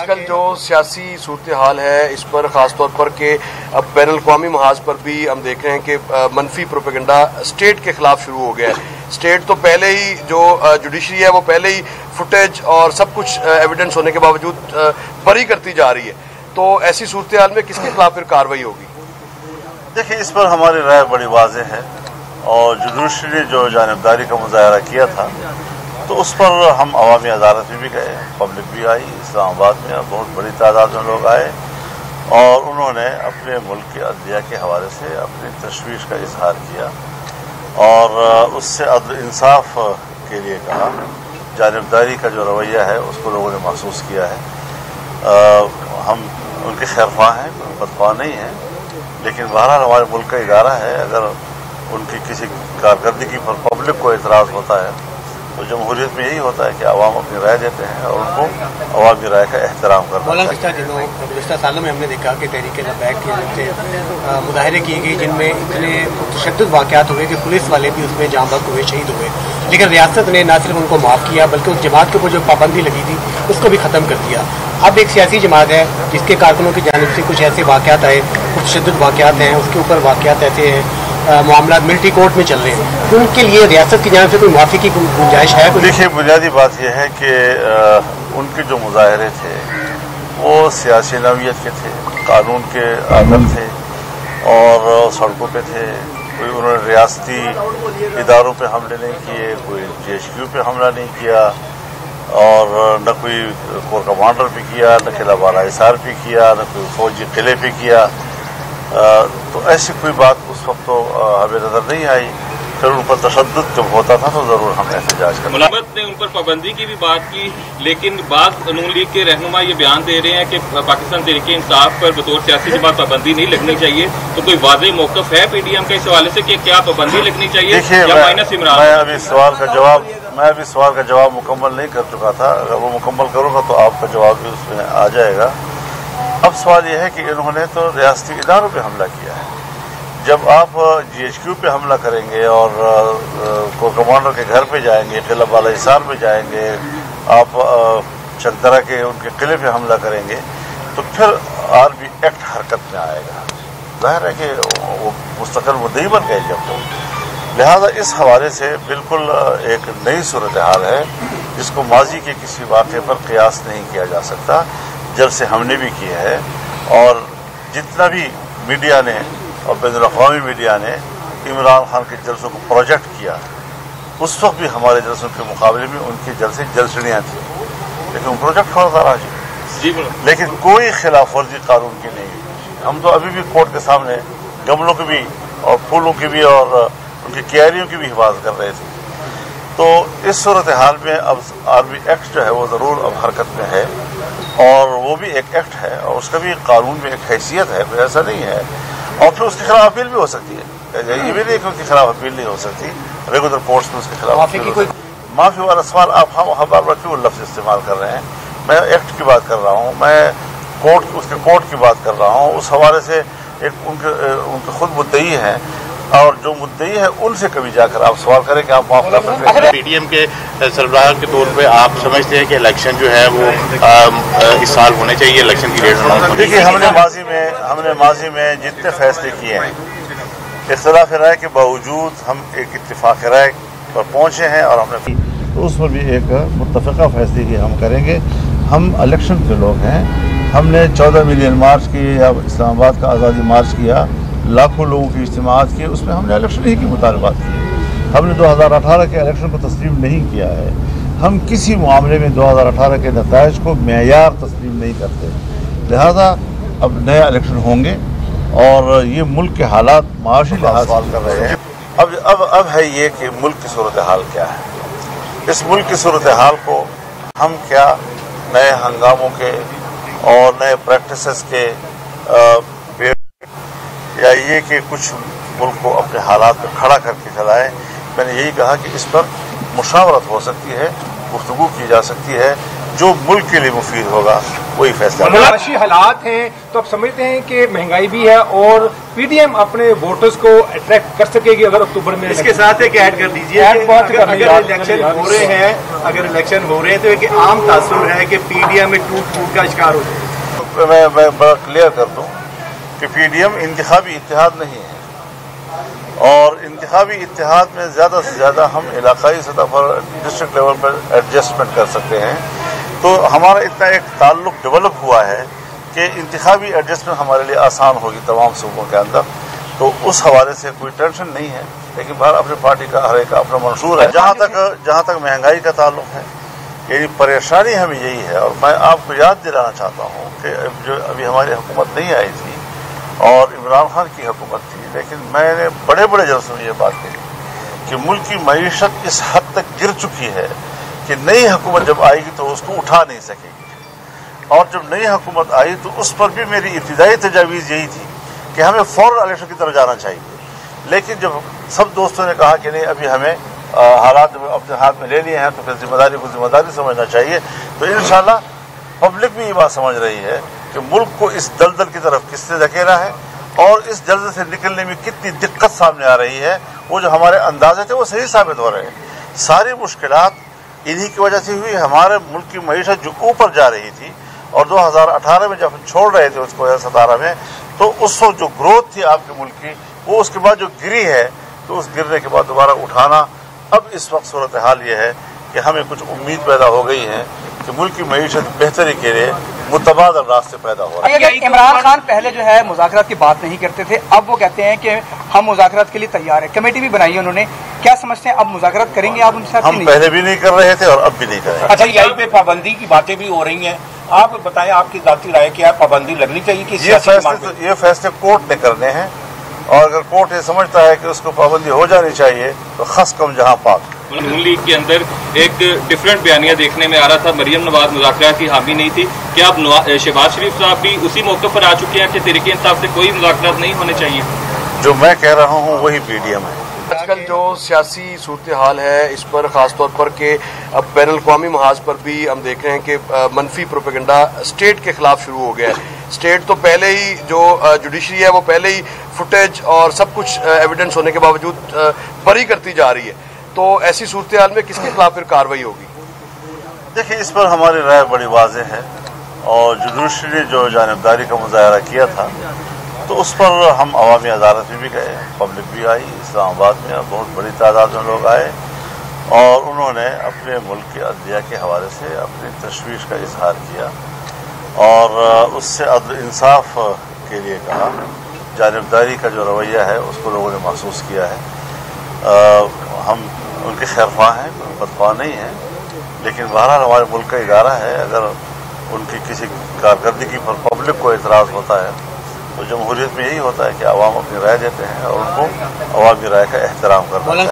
आजकल जो सियासी सूरत हाल है इस पर ख़ास तौर पर के अब बैन अल-क़ौमी महाज पर भी हम देख रहे हैं कि मनफी प्रोपेगेंडा स्टेट के खिलाफ शुरू हो गया है। स्टेट तो पहले ही जो जुडिशरी है वो पहले ही फुटेज और सब कुछ एविडेंस होने के बावजूद बरी करती जा रही है, तो ऐसी सूरत हाल में किसके खिलाफ फिर कार्रवाई होगी? देखिए, इस पर हमारी राय बड़ी वाज़े है और जुडिशरी ने जो जानबदारी का मुजाहरा किया था तो उस पर हम अवामी अदालत में भी गए, पब्लिक भी आई, इस्लामाबाद में बहुत बड़ी तादाद में लोग आए और उन्होंने अपने मुल्क के अदलिया के हवाले से अपनी तशवीश का इजहार किया और उससे अदल इंसाफ के लिए कहा। जानबदारी का जो रवैया है उसको लोगों ने महसूस किया है। हम उनके खैरख्वाह हैं, कोई बदख्वाह नहीं है, लेकिन बहरहाल हमारे मुल्क का इदारा है, अगर उनकी किसी कारकर्दगी पर पब्लिक को एतराज़ होता है तो जमहूरियत में यही होता है कि आवाम अपनी राय देते हैं और उनको आवाम की राय का एहतराम करना चाहिए। गुज़श्ता सालों में हमने देखा कि तहरीक लब्बैक के मुजाहरे किए गए जिनमें इतने तशद्दुद वाक़यात हुए कि पुलिस वाले भी उसमें जाम बक हुए, शहीद हुए, लेकिन रियासत ने ना सिर्फ उनको माफ़ किया बल्कि उस जमात के ऊपर जो पाबंदी लगी थी उसको भी ख़त्म कर दिया। अब एक सियासी जमात है जिसके कारकुनों की जानिब से कुछ ऐसे वाक़यात आए, कुछ तशद्दुद वाक़यात हैं, उसके ऊपर वाक़यात ऐसे हैं, मामला मिलिट्री कोर्ट में चल रहे हैं, उनके लिए रियासत की जानिब से कोई माफ़ी की गुंजाइश है? देखिए, बुनियादी बात यह है कि उनके जो मुजाहरे थे वो सियासी नौीयत के थे, कानून के आदल थे और सड़कों पर थे। कोई उन्होंने रियासती इदारों पर हमले नहीं किए, कोई GHQ पर हमला नहीं किया और न कोई कोर कमांडर पे किया, न किला वाला हिसार पे किया, न कोई फौजी किले पे किया, तो ऐसी कोई बात उस वक्त तो हमें नज़र नहीं आई। फिर उन पर तशद्दुद जब होता था तो ज़रूर हम एहतजाज करते हैं। मुलामत ने उन पर पाबंदी की भी बात की, लेकिन बाद नून लीग के रहनुमा ये बयान दे रहे हैं कि पाकिस्तान तहरीक इंसाफ पर बतौर सियासी जमात पाबंदी नहीं लगनी चाहिए, तो कोई वाज़ेह मौक़िफ़ है PDM का इस हवाले से कि क्या पाबंदी लगनी चाहिए या माइनस इमरान? मैं अभी सवाल का जवाब मुकम्मल नहीं कर चुका था, अगर वो मुकम्मल करूँगा तो आपका जवाब भी उसमें आ जाएगा। अब सवाल यह है कि इन्होंने तो रियासती इदारों पे हमला किया है। जब आप GHQ पे हमला करेंगे और कोर कमांडर के घर पे जाएंगे, किला वाला हिसार पे जाएंगे, आप चंदरा के उनके किले पे हमला करेंगे, तो फिर आर्मी एक्ट हरकत में आएगा। जाहिर है कि वो मुस्तक़िल मुद्दई बन गए जब, तो लिहाजा इस हवाले से बिल्कुल एक नई सूरत हाल है जिसको माजी के किसी वाक़े पर क़ियास नहीं किया जा सकता, जब से हमने भी किया है। और जितना भी मीडिया ने और बैनुल अक़वामी मीडिया ने इमरान खान के जलसों को प्रोजेक्ट किया, उस वक्त भी हमारे जलसों के मुकाबले में उनके जलसे जलसड़ियाँ थी, लेकिन प्रोजेक्ट होता रहा जी, लेकिन कोई खिलाफ वर्जी कानून की नहीं हुई। हम तो अभी भी कोर्ट के सामने गमलों की भी और फूलों की भी और उनकी क्यारियों की भी हिफाजत कर रहे थे। तो इस सूरत हाल में अब आर्मी एक्ट जो है वो ज़रूर अब हरकत में है और वो भी एक एक्ट है और उसका भी कानून में एक हैसियत है, कोई ऐसा नहीं है। और फिर उसके खिलाफ अपील भी हो सकती है, ये भी नहीं कि उसके खिलाफ अपील नहीं हो सकती, रेगुलर कोर्ट्स में उसके खिलाफ। माफ़ी वाला सवाल आप हमारा क्यों लफ्ज़ इस्तेमाल कर रहे हैं? मैं एक्ट की बात कर रहा हूँ, मैं कोर्ट उसके कोर्ट की बात कर रहा हूँ। उस हवाले से एक उनके खुद मुद्दई हैं और जो मुद्दे है उनसे कभी जाकर आप सवाल करें कि आप माफ कर सकते हैं। PDM के सरबराह के तौर पे आप समझते हैं कि इलेक्शन जो है वो इस साल होने चाहिए, इलेक्शन की डेट अनाउंस? देखिए, हमने माजी में जितने फैसले किए हैं इख्तिलाफ राय के बावजूद हम एक इत्तिफाक राय पर पहुँचे हैं और हमने तो उस पर भी एक मुत्तफ़िका फैसले ही हम करेंगे। हम इलेक्शन के लोग हैं, हमने 14 मिलियन मार्च की या इस्लामाबाद का आज़ादी मार्च किया, लाखों लोगों की इज्तिमात किए, उसमें हमने इलेक्शन ही की मुतालबात की। हमने 2018 के इलेक्शन को तस्लीम नहीं किया है। हम किसी मामले में 2018 के नतज को मेयार तस्लीम नहीं करते। लिहाजा अब नए इलेक्शन होंगे और ये मुल्क के हालात माशी लिहाज सवाल कर रहे हैं। अब है ये कि मुल्क की सूरत हाल क्या है। इस मुल्क की सूरत हाल को हम क्या नए हंगामों के और नए प्रैक्टिस के या ये कि कुछ मुल्क को अपने हालात पर खड़ा करके चलाएं? मैंने यही कहा कि इस पर मुशावरत हो सकती है, गुफ्तगू की जा सकती है, जो मुल्क के लिए मुफीद होगा कोई फैसला नहीं। अच्छी हालात हैं तो आप समझते हैं कि महंगाई भी है और पीडीएम अपने वोटर्स को अट्रैक्ट कर सकेगी अगर अक्टूबर में। इसके साथ एक ऐड कर दीजिए, अगर इलेक्शन हो रहे हैं तो एक आम तासुर है कि पीडीएम में टूट फूट का शिकार हो जाए। मैं बड़ा क्लियर कर दूँ कि पीडीएम इंतखाबी इत्तेहाद नहीं है और इंतखाबी इत्तेहाद में ज़्यादा से ज़्यादा हम इलाकाई सतह पर डिस्ट्रिक्ट लेवल पर एडजस्टमेंट कर सकते हैं। तो हमारा इतना एक ताल्लुक डेवलप हुआ है कि इंतखाबी एडजस्टमेंट हमारे लिए आसान होगी तमाम सूबों के अंदर, तो उस हवाले से कोई टेंशन नहीं है। लेकिन बाहर अपनी पार्टी का हर एक अपना मंशूर है। जहाँ तक महंगाई का ताल्लुक है, यही परेशानी हमें यही है। और मैं आपको याद दिलाना चाहता हूँ कि जो अभी हमारी हुकूमत नहीं आई थी और इमरान खान की हुकूमत थी, लेकिन मैंने बड़े बड़े जलसों में ये बात कही कि मुल्क की मईशत इस हद तक गिर चुकी है कि नई हुकूमत जब आएगी तो उसको उठा नहीं सकेगी। और जब नई हुकूमत आई तो उस पर भी मेरी इब्तदाई तजावीज़ यही थी कि हमें फ़ौरन इलेक्शन की तरफ जाना चाहिए। लेकिन जब सब दोस्तों ने कहा कि नहीं, अभी हमें हालात अपने हाथ में ले लिए हैं तो फिर जिम्मेदारी को जिम्मेदारी समझना चाहिए, तो इंशाल्लाह पब्लिक भी ये बात समझ रही है कि मुल्क को इस दलदल की तरफ किसने धकेला है और इस दलदल से निकलने में कितनी दिक्कत सामने आ रही है। वो जो हमारे अंदाजे थे वो सही साबित हो रहे हैं। सारी मुश्किलात इन्हीं की वजह से हुई। हमारे मुल्क की मईशत जो ऊपर जा रही थी और 2018 में जब छोड़ रहे थे उसको 2017 में, तो उस वक्त जो ग्रोथ थी आपके मुल्क की वो उसके बाद जो गिरी है, तो उस गिरने के बाद दोबारा उठाना। अब इस वक्त सूरत हाल ये है कि हमें कुछ उम्मीद पैदा हो गई है कि मुल्क की मईशत बेहतरी के लिए मुतबादल रास्ते पैदा हो रहे हैं। इमरान खान पहले जो है मुज़ाकरात की बात नहीं करते थे, अब वो कहते हैं कि हम मुज़ाकरात के लिए तैयार हैं। कमेटी भी बनाई है उन्होंने, क्या समझते हैं अब मुज़ाकरात करेंगे आप उनसे? हम पहले भी नहीं कर रहे थे और अब भी नहीं कर रहे। अच्छा, यही पे पाबंदी की बातें भी हो रही हैं, आप बताएं आपकी ज़ाती राय क्या है, पाबंदी लगनी चाहिए कि ये फैसले कोर्ट ने करने हैं और अगर कोर्ट ये समझता है कि उसको पाबंदी हो जानी चाहिए तो खस कम जहाँ पाक। नून लीग के अंदर एक डिफरेंट बयानिया देखने में आ रहा था, मरियम नवाज मुज़ाकरात की हामी नहीं थी। क्या अब शहबाज शरीफ साहब भी उसी मौके पर आ चुके हैं कि तरीके इंसाफ से कोई मुज़ाकरात नहीं होने चाहिए? जो मैं कह रहा हूँ वही पीडीएम है। आजकल जो सियासी सूरत हाल है इस पर ख़ासतौर पर के अब बैनुल अक़वामी महाज पर भी हम देख रहे हैं कि मनफी प्रोपेगेंडा स्टेट के खिलाफ शुरू हो गया है। स्टेट तो पहले ही जो जुडिशरी है वो पहले ही फुटेज और सब कुछ एविडेंस होने के बावजूद बरी करती जा रही है, तो ऐसी सूरत हाल में किसके खिलाफ फिर कार्रवाई होगी? देखिए, इस पर हमारी राय बड़ी वाज़ेह है और जुडिशरी ने जो जानबदारी का मुजाहरा किया था तो उस पर हम अवामी अदालत में भी गए, पब्लिक भी आई, इस्लामाबाद में बहुत बड़ी तादाद में लोग आए और उन्होंने अपने मुल्क के अदलिया के हवाले से अपनी तशवीश का इजहार किया और उससे अदल इंसाफ के लिए कहा। जानबदारी का जो रवैया है उसको लोगों ने महसूस किया है। हम उनके खैरख्वाह हैं, कोई बदख्वाह नहीं है, लेकिन बहरहाल हमारे मुल्क का इदारा है, अगर उनकी किसी कारकर्दगी पर पब्लिक को एतराज़ होता है तो जमहूरियत में यही होता है कि आवाम अपनी राय देते हैं और उनको आवामी राय का एहतराम करना चाहिए।